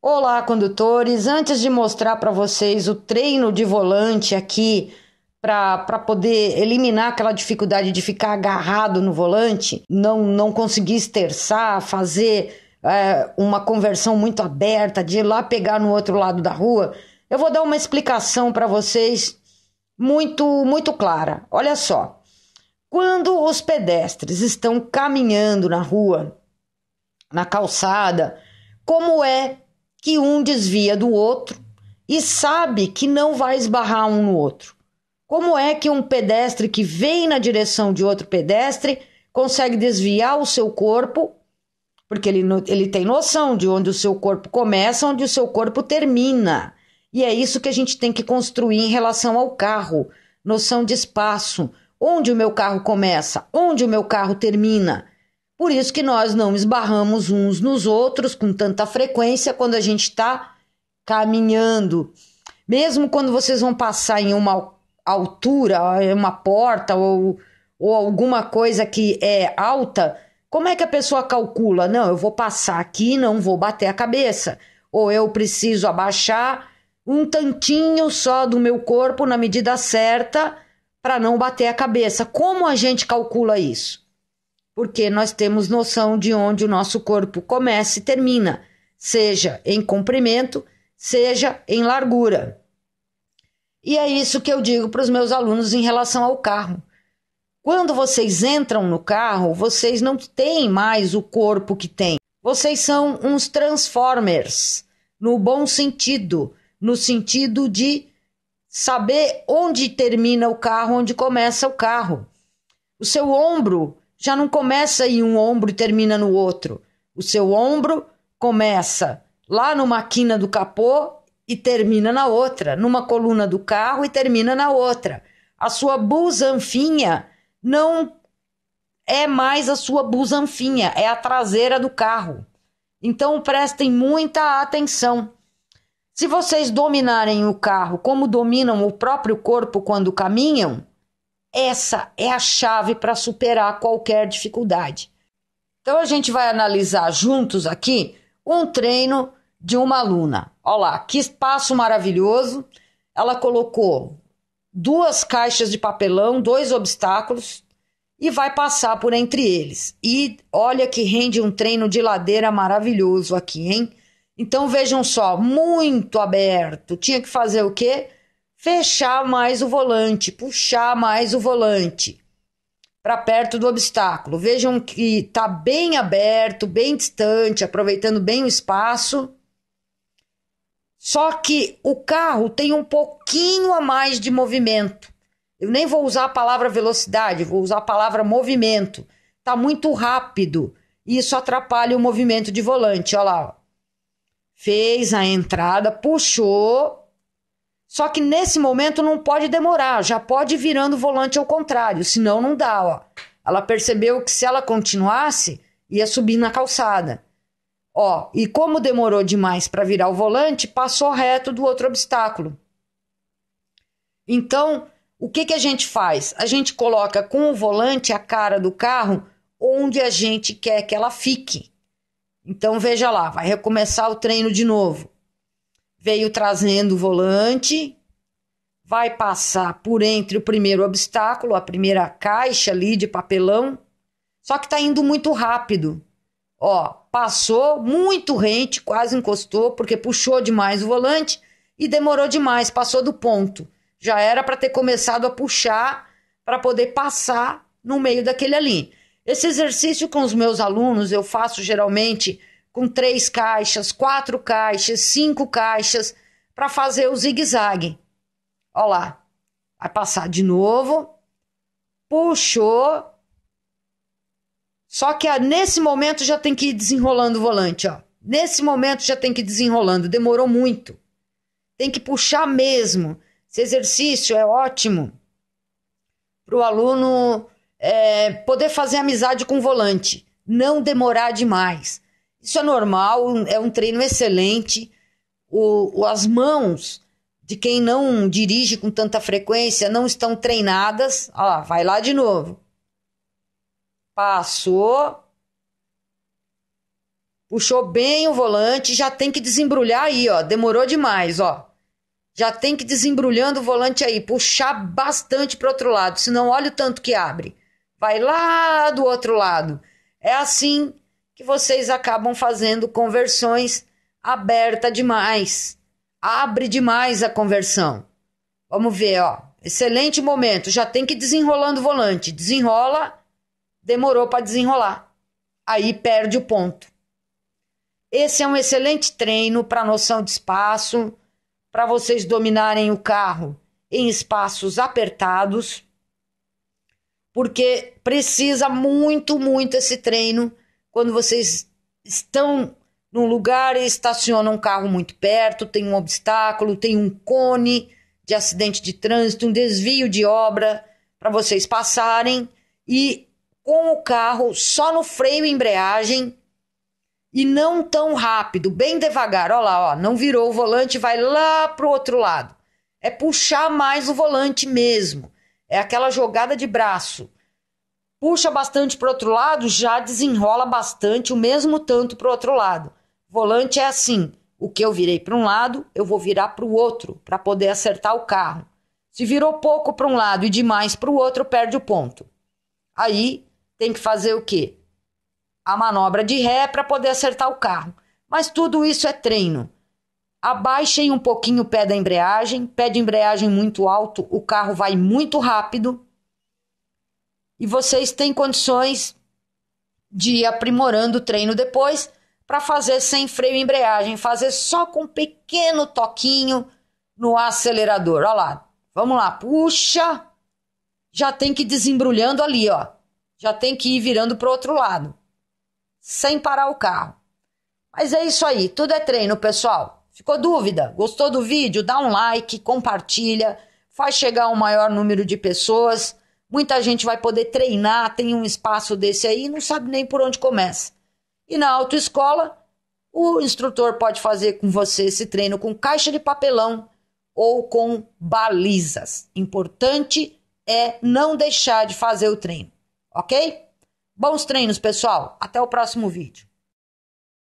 Olá, condutores! Antes de mostrar para vocês o treino de volante aqui para poder eliminar aquela dificuldade de ficar agarrado no volante, não conseguir esterçar, fazer uma conversão muito aberta, de ir lá pegar no outro lado da rua, eu vou dar uma explicação para vocês muito clara. Olha só, quando os pedestres estão caminhando na rua, na calçada, como é que um desvia do outro e sabe que não vai esbarrar um no outro? Como é que um pedestre que vem na direção de outro pedestre consegue desviar o seu corpo? Porque ele tem noção de onde o seu corpo começa, onde o seu corpo termina. E é isso que a gente tem que construir em relação ao carro. Noção de espaço. Onde o meu carro começa, onde o meu carro termina. Por isso que nós não esbarramos uns nos outros com tanta frequência quando a gente está caminhando. Mesmo quando vocês vão passar em uma altura, uma porta ou alguma coisa que é alta, como é que a pessoa calcula? Não, eu vou passar aqui, não vou bater a cabeça. Ou eu preciso abaixar um tantinho só do meu corpo na medida certa para não bater a cabeça. Como a gente calcula isso? Porque nós temos noção de onde o nosso corpo começa e termina, seja em comprimento, seja em largura. E é isso que eu digo para os meus alunos em relação ao carro. Quando vocês entram no carro, vocês não têm mais o corpo que têm. Vocês são uns transformers, no bom sentido, no sentido de saber onde termina o carro, onde começa o carro. O seu ombro já não começa em um ombro e termina no outro. O seu ombro começa lá numa quina do capô e termina na outra, numa coluna do carro e termina na outra. A sua busanfinha não é mais a sua busanfinha, é a traseira do carro. Então prestem muita atenção. Se vocês dominarem o carro como dominam o próprio corpo quando caminham, essa é a chave para superar qualquer dificuldade. Então a gente vai analisar juntos aqui um treino de uma aluna. Olha lá, que espaço maravilhoso. Ela colocou 2 caixas de papelão, 2 obstáculos e vai passar por entre eles. E olha que rende um treino de ladeira maravilhoso aqui, hein? Então vejam só, muito aberto. Tinha que fazer o quê? Fechar mais o volante, puxar mais o volante para perto do obstáculo. Vejam que está bem aberto, bem distante, aproveitando bem o espaço. Só que o carro tem um pouquinho a mais de movimento. Eu nem vou usar a palavra velocidade, vou usar a palavra movimento. Está muito rápido e isso atrapalha o movimento de volante. Olha lá, fez a entrada, puxou. Só que nesse momento não pode demorar, já pode ir virando o volante ao contrário, senão não dá, ó. Ela percebeu que se ela continuasse, ia subir na calçada. Ó, e como demorou demais para virar o volante, passou reto do outro obstáculo. Então, o que a gente faz? A gente coloca com o volante a cara do carro onde a gente quer que ela fique. Então, veja lá, vai recomeçar o treino de novo. Veio trazendo o volante, vai passar por entre o primeiro obstáculo, a primeira caixa ali de papelão, só que tá indo muito rápido. Ó, passou muito rente, quase encostou, porque puxou demais o volante e demorou demais, passou do ponto. Já era para ter começado a puxar para poder passar no meio daquele ali. Esse exercício com os meus alunos eu faço geralmente com 3 caixas, 4 caixas, 5 caixas, para fazer o zigue-zague. Olha lá, vai passar de novo, puxou, só que nesse momento já tem que ir desenrolando o volante, ó. Nesse momento já tem que ir desenrolando, demorou muito. Tem que puxar mesmo. Esse exercício é ótimo para o aluno poder fazer amizade com o volante, não demorar demais. Isso é normal, é um treino excelente. As mãos de quem não dirige com tanta frequência não estão treinadas. Olha lá, vai lá de novo. Passou. Puxou bem o volante, já tem que desembrulhar aí, ó. Demorou demais, ó. Já tem que desembrulhando o volante aí, puxar bastante para o outro lado, senão olha o tanto que abre. Vai lá do outro lado. É assim que vocês acabam fazendo conversões aberta demais. Abre demais a conversão. Vamos ver, ó. Excelente momento, já tem que ir desenrolando o volante. Desenrola, demorou para desenrolar. Aí perde o ponto. Esse é um excelente treino para noção de espaço, para vocês dominarem o carro em espaços apertados, porque precisa muito, muito esse treino quando vocês estão num lugar e estacionam um carro muito perto, tem um obstáculo, tem um cone de acidente de trânsito, um desvio de obra para vocês passarem e com o carro só no freio e embreagem, e não tão rápido, bem devagar. Olha lá, ó, não virou o volante, vai lá pro outro lado. É puxar mais o volante mesmo. É aquela jogada de braço. Puxa bastante pro outro lado, já desenrola bastante, o mesmo tanto pro outro lado. Volante é assim. O que eu virei para um lado, eu vou virar pro outro, para poder acertar o carro. Se virou pouco para um lado e demais pro outro, perde o ponto. Aí tem que fazer o quê? A manobra de ré para poder acertar o carro. Mas tudo isso é treino. Abaixem um pouquinho o pé de embreagem muito alto, o carro vai muito rápido e vocês têm condições de ir aprimorando o treino depois para fazer sem freio e embreagem, fazer só com um pequeno toquinho no acelerador. Olha lá, vamos lá, puxa, já tem que ir desembrulhando ali, ó. Já tem que ir virando para o outro lado, sem parar o carro. Mas é isso aí, tudo é treino, pessoal. Ficou dúvida? Gostou do vídeo? Dá um like, compartilha, faz chegar ao maior número de pessoas. Muita gente vai poder treinar, tem um espaço desse aí e não sabe nem por onde começa. E na autoescola, o instrutor pode fazer com você esse treino com caixa de papelão ou com balizas. Importante é não deixar de fazer o treino, ok? Bons treinos, pessoal. Até o próximo vídeo.